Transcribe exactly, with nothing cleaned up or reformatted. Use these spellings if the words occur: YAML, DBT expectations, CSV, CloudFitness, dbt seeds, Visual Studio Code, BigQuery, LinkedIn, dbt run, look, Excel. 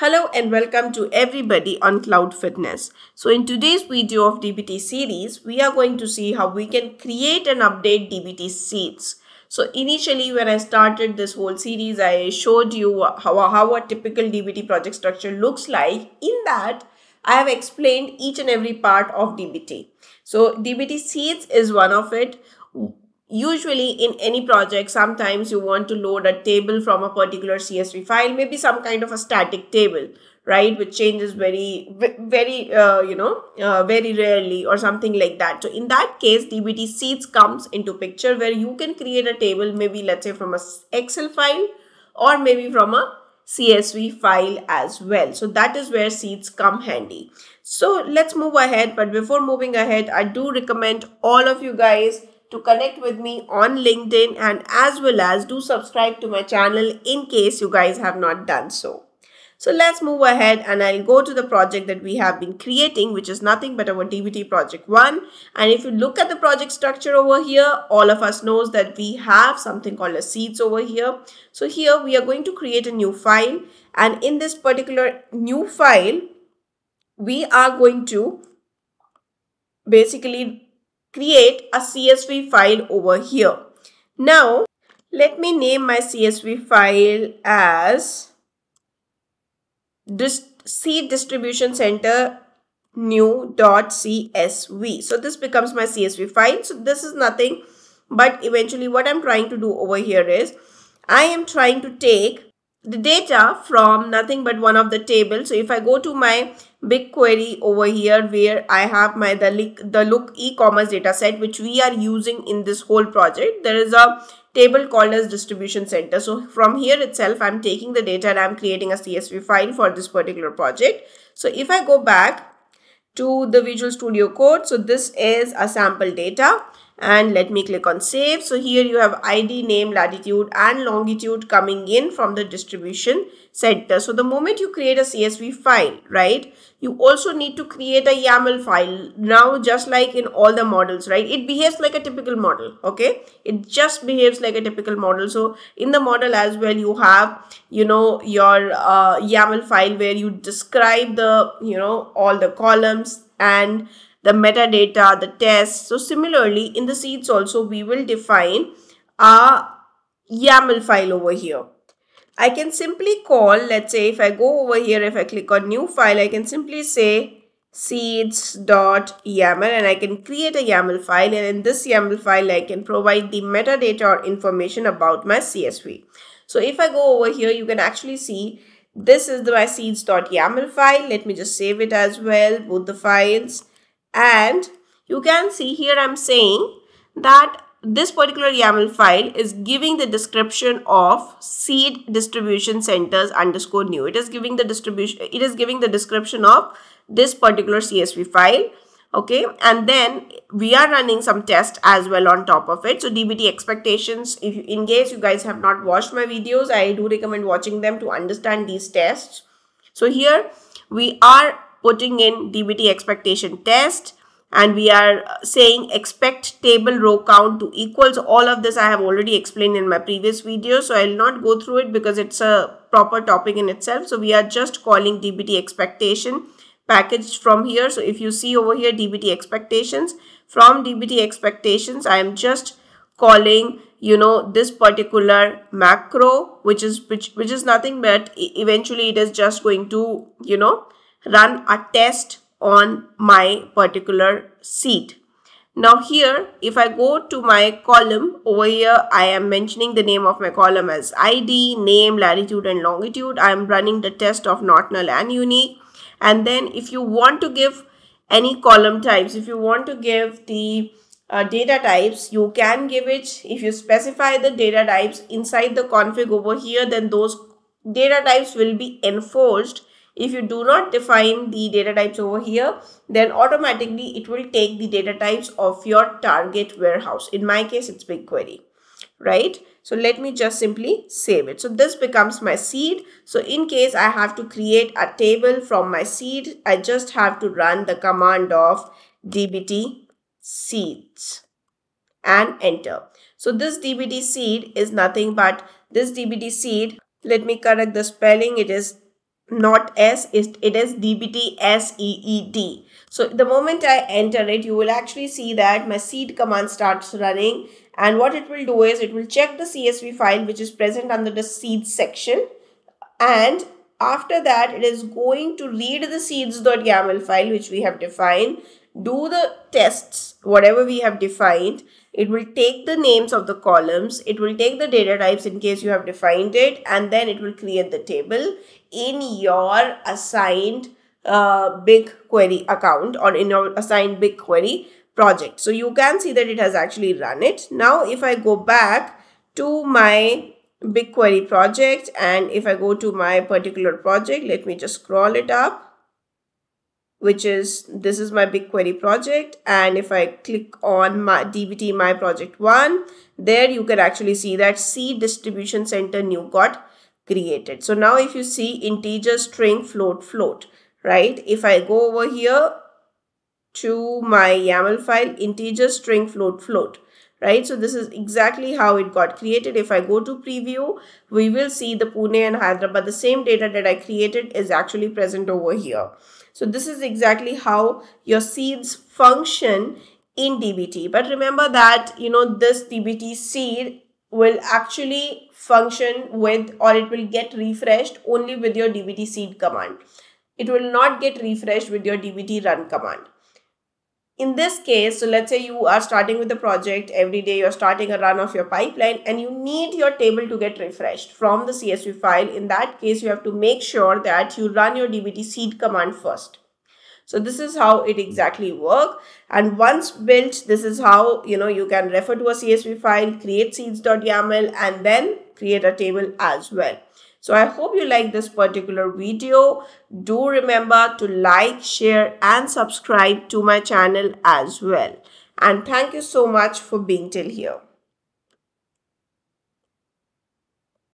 Hello and welcome to everybody on CloudFitness. So in today's video of D B T series, we are going to see how we can create and update D B T seeds. So initially when I started this whole series, I showed you how, how a typical D B T project structure looks like. In that, I have explained each and every part of D B T. So D B T seeds is one of it. Usually in any project, sometimes you want to load a table from a particular C S V file, maybe some kind of a static table, right? Which changes very, very, uh, you know, uh, very rarely or something like that. So in that case, D B T seeds comes into picture where you can create a table, maybe let's say from a Excel file or maybe from a C S V file as well. So that is where seeds come handy. So let's move ahead. But before moving ahead, I do recommend all of you guys to connect with me on LinkedIn and as well as do subscribe to my channel in case you guys have not done so. So let's move ahead and I'll go to the project that we have been creating, which is nothing but our D B T project one. And if you look at the project structure over here, all of us knows that we have something called a seeds over here. So here we are going to create a new file, and in this particular new file, we are going to basically create a C S V file over here. Now, let me name my C S V file as seed distribution center new.csv. So this becomes my C S V file. So this is nothing, but eventually what I'm trying to do over here is I am trying to take the data from nothing but one of the tables. So if I go to my BigQuery over here, where I have my the look, the look e-commerce data set, which we are using in this whole project, there is a table called as distribution center. So from here itself, I'm taking the data and I'm creating a C S V file for this particular project. So if I go back to the Visual Studio Code, so this is a sample data. And let me click on save. So here you have I D, name, latitude and longitude coming in from the distribution center. So the moment you create a C S V file, right, you also need to create a YAML file. Now, just like in all the models, right, it behaves like a typical model. Okay, it just behaves like a typical model. So in the model as well, you have, you know, your uh, YAML file where you describe the, you know, all the columns and the metadata, the tests. So similarly, in the seeds also, we will define a YAML file over here. I can simply call, let's say if I go over here, if I click on new file, I can simply say seeds.yaml and I can create a YAML file. And in this YAML file, I can provide the metadata or information about my C S V. So if I go over here, you can actually see this is the my seeds.yaml file. Let me just save it as well, both the files. And you can see here I'm saying that this particular YAML file is giving the description of seed distribution centers underscore new. It is giving the distribution, it is giving the description of this particular C S V file. Okay, and then we are running some tests as well on top of it. So D B T expectations, if you, in case you guys have not watched my videos, I do recommend watching them to understand these tests. So here we are putting in D B T expectation test and we are saying expect table row count to equals. All of this I have already explained in my previous video, so I will not go through it because it's a proper topic in itself. So we are just calling D B T expectation package from here. So if you see over here D B T expectations, from D B T expectations I am just calling, you know, this particular macro, which is which, which is nothing but eventually it is just going to, you know, run a test on my particular seed. Now here, if I go to my column over here, I am mentioning the name of my column as I D, name, latitude and longitude. I am running the test of not null and unique. And then if you want to give any column types, if you want to give the uh, data types, you can give it. If you specify the data types inside the config over here, then those data types will be enforced. If you do not define the data types over here, then automatically it will take the data types of your target warehouse. In my case, it's BigQuery, right? So let me just simply save it. So this becomes my seed. So in case I have to create a table from my seed, I just have to run the command of dbt seeds and enter. So this dbt seed is nothing but this dbt seed. Let me correct the spelling. It is not S, it, it is dbt seed. So the moment I enter it, you will actually see that my seed command starts running, and what it will do is it will check the C S V file which is present under the seed section, and after that it is going to read the seeds.yaml file which we have defined, do the tests, whatever we have defined. It will take the names of the columns, it will take the data types in case you have defined it, and then it will create the table in your assigned uh, BigQuery account or in your assigned BigQuery project. So you can see that it has actually run it. Now if I go back to my BigQuery project, and if I go to my particular project, let me just scroll it up, which is, this is my BigQuery project. And if I click on my dbt my project one, there you can actually see that seed distribution center new got created. So now if you see integer, string, float, float, right? If I go over here to my YAML file, integer, string, float, float, right? So this is exactly how it got created. If I go to preview, we will see the Pune and Hyderabad, the same data that I created is actually present over here. So this is exactly how your seeds function in dbt. But remember that, you know, this dbt seed will actually function with, or it will get refreshed only with your dbt seed command. It will not get refreshed with your dbt run command. In this case, so let's say you are starting with a project every day, you're starting a run of your pipeline and you need your table to get refreshed from the C S V file. In that case, you have to make sure that you run your dbt seed command first. So this is how it exactly works. And once built, this is how, you know, you can refer to a C S V file, create seeds.yaml and then create a table as well. So I hope you like this particular video. Do remember to like, share and subscribe to my channel as well. And thank you so much for being till here.